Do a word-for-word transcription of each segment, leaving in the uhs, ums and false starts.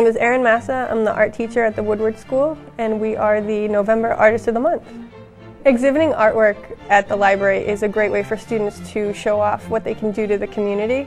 name is Erin Massa. I'm the art teacher at the Woodward School, and we are the November Artist of the Month. Exhibiting artwork at the library is a great way for students to show off what they can do to the community.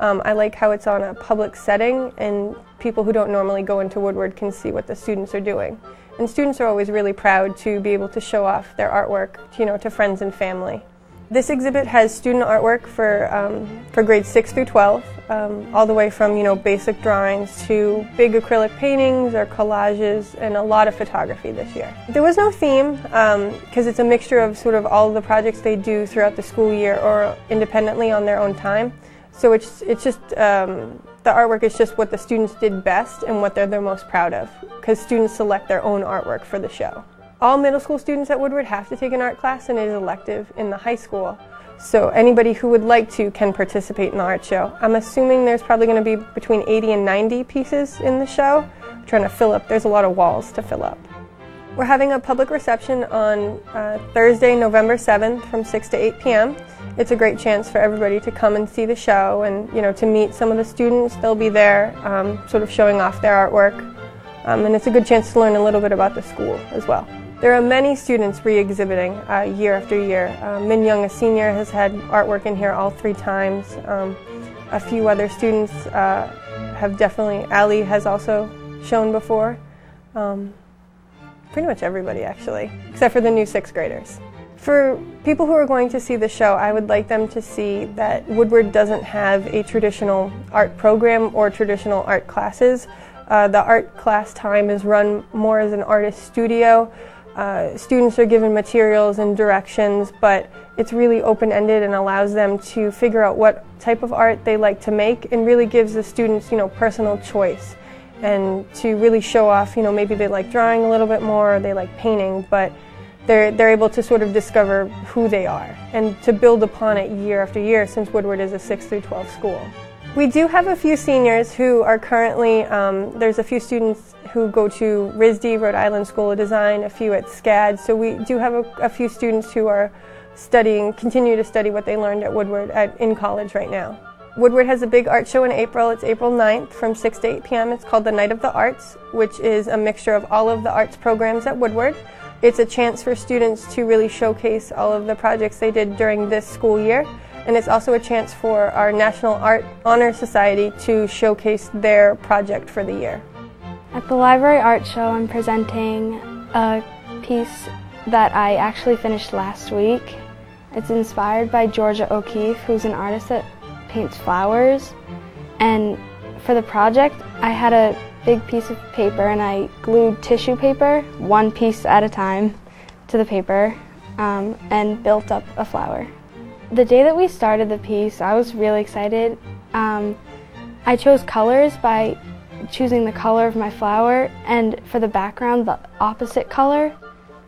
Um, I like how it's on a public setting, and people who don't normally go into Woodward can see what the students are doing. And students are always really proud to be able to show off their artwork, you know, to friends and family. This exhibit has student artwork for, um, for grades six through twelve, um, all the way from, you know, basic drawings to big acrylic paintings or collages, and a lot of photography this year. There was no theme, because um, it's a mixture of sort of all the projects they do throughout the school year or independently on their own time. So it's, it's just, um, the artwork is just what the students did best and what they're the most proud of, because students select their own artwork for the show. All middle school students at Woodward have to take an art class, and it is elective in the high school. So anybody who would like to can participate in the art show. I'm assuming there's probably going to be between eighty and ninety pieces in the show. I'm trying to fill up, there's a lot of walls to fill up. We're having a public reception on uh, Thursday, November seventh from six to eight p m It's a great chance for everybody to come and see the show and, you know, to meet some of the students. They'll be there um, sort of showing off their artwork. Um, and it's a good chance to learn a little bit about the school as well. There are many students re-exhibiting uh, year after year. Uh, Minyoung, a senior, has had artwork in here all three times. Um, a few other students uh, have definitely, Ali has also shown before. Um, pretty much everybody, actually, except for the new sixth graders. For people who are going to see the show, I would like them to see that Woodward doesn't have a traditional art program or traditional art classes. Uh, the art class time is run more as an artist studio. Uh, students are given materials and directions, but it's really open-ended and allows them to figure out what type of art they like to make, and really gives the students, you know, personal choice, and to really show off, you know, maybe they like drawing a little bit more, or they like painting, but they're, they're able to sort of discover who they are and to build upon it year after year, since Woodward is a six through twelve school. We do have a few seniors who are currently, um, there's a few students who go to R I S D, Rhode Island School of Design, a few at SCAD, so we do have a, a few students who are studying, continue to study what they learned at Woodward at, in college right now. Woodward has a big art show in April. It's April ninth from six to eight p m It's called the Night of the Arts, which is a mixture of all of the arts programs at Woodward. It's a chance for students to really showcase all of the projects they did during this school year. And it's also a chance for our National Art Honor Society to showcase their project for the year. At the Library Art Show, I'm presenting a piece that I actually finished last week. It's inspired by Georgia O'Keeffe, who's an artist that paints flowers. And for the project, I had a big piece of paper, and I glued tissue paper, one piece at a time, to the paper, um, and built up a flower. The day that we started the piece, I was really excited. Um, I chose colors by choosing the color of my flower, and for the background, the opposite color.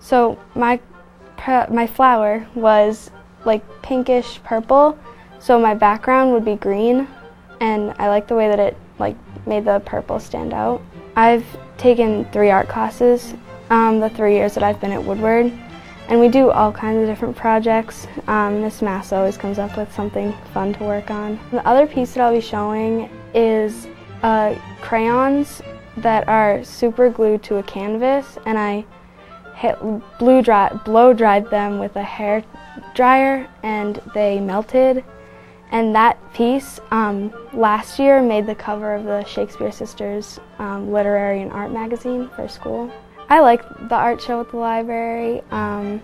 So my, my flower was like pinkish purple, so my background would be green, and I like the way that it like made the purple stand out. I've taken three art classes um, the three years that I've been at Woodward. And we do all kinds of different projects. Um, Miz Massa always comes up with something fun to work on. The other piece that I'll be showing is uh, crayons that are super glued to a canvas, and I hit, blue dry, blow dried them with a hair dryer, and they melted. And that piece um, last year made the cover of the Shakespeare Sisters um, literary and art magazine for school. I like the art show at the library. Um,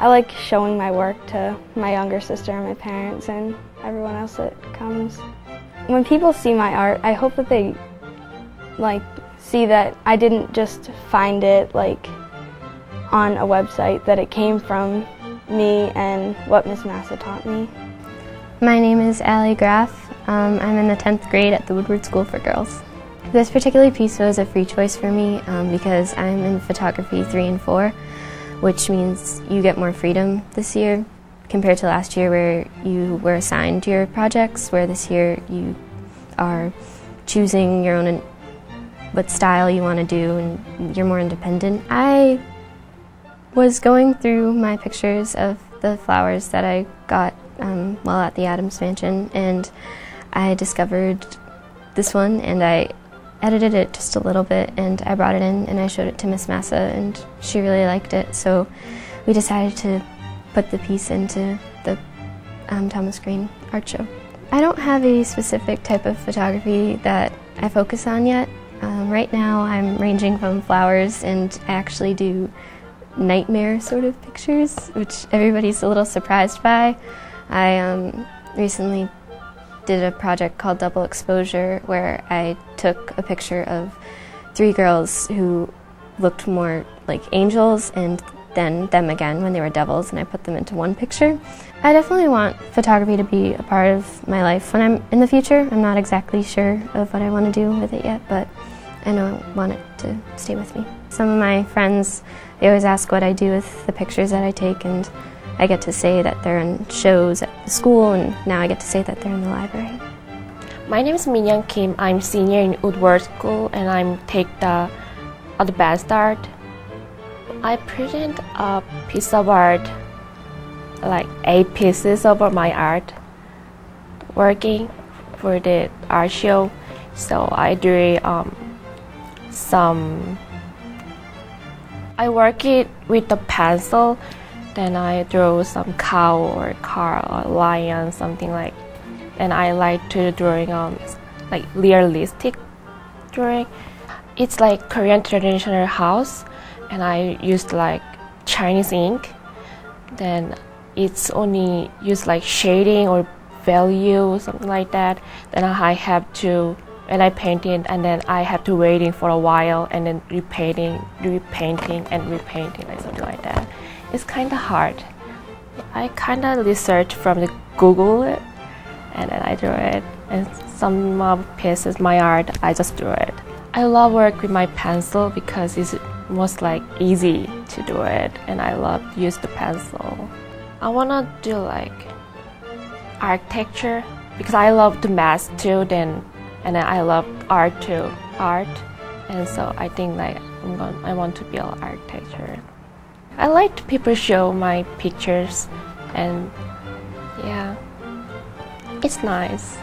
I like showing my work to my younger sister and my parents and everyone else that comes. When people see my art, I hope that they like see that I didn't just find it like on a website, that it came from me and what Miz Massa taught me. My name is Ally Graf. Um, I'm in the tenth grade at the Woodward School for Girls. This particular piece was a free choice for me um, because I'm in photography three and four, which means you get more freedom this year compared to last year, where you were assigned your projects, where this year you are choosing your own, what style you want to do, and you're more independent. I was going through my pictures of the flowers that I got um, while at the Adams Mansion, and I discovered this one, and I edited it just a little bit, and I brought it in and I showed it to Miss Massa, and she really liked it, so we decided to put the piece into the um, Thomas Green art show. I don't have a specific type of photography that I focus on yet. Um, right now I'm ranging from flowers, and I actually do nightmare sort of pictures, which everybody's a little surprised by. I um, recently did a project called Double Exposure, where I took a picture of three girls who looked more like angels, and then them again when they were devils, and I put them into one picture. I definitely want photography to be a part of my life when I'm in the future. I'm not exactly sure of what I want to do with it yet, but I know I want it to stay with me. Some of my friends, they always ask what I do with the pictures that I take, and I get to say that they're in shows at the school, and now I get to say that they're in the library. My name is Minyoung Kim. I'm senior in Woodward School, and I take the advanced art. I present a piece of art, like eight pieces of my art, working for the art show. So I do um, some. I work it with a pencil. Then I draw some cow or car or lion, something like. And I like to drawing um like realistic drawing. It's like Korean traditional house, and I used like Chinese ink. Then it's only used like shading or value, something like that. Then I have to, and I paint it, and then I have to waiting for a while, and then repainting, repainting, and repainting, like something like that. It's kind of hard. I kind of research from the Google it, and then I draw it. And some of pieces, my art, I just draw it. I love work with my pencil because it's most like easy to do it, and I love use the pencil. I wanna do like architecture because I love the math too. Then and then I love art too, art, and so I think like I'm gonna, I want to build architecture. I like people show my pictures, and yeah, it's nice.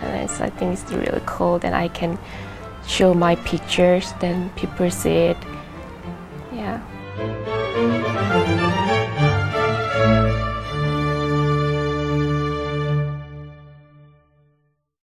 And it's, I think it's really cool that I can show my pictures, then people see it,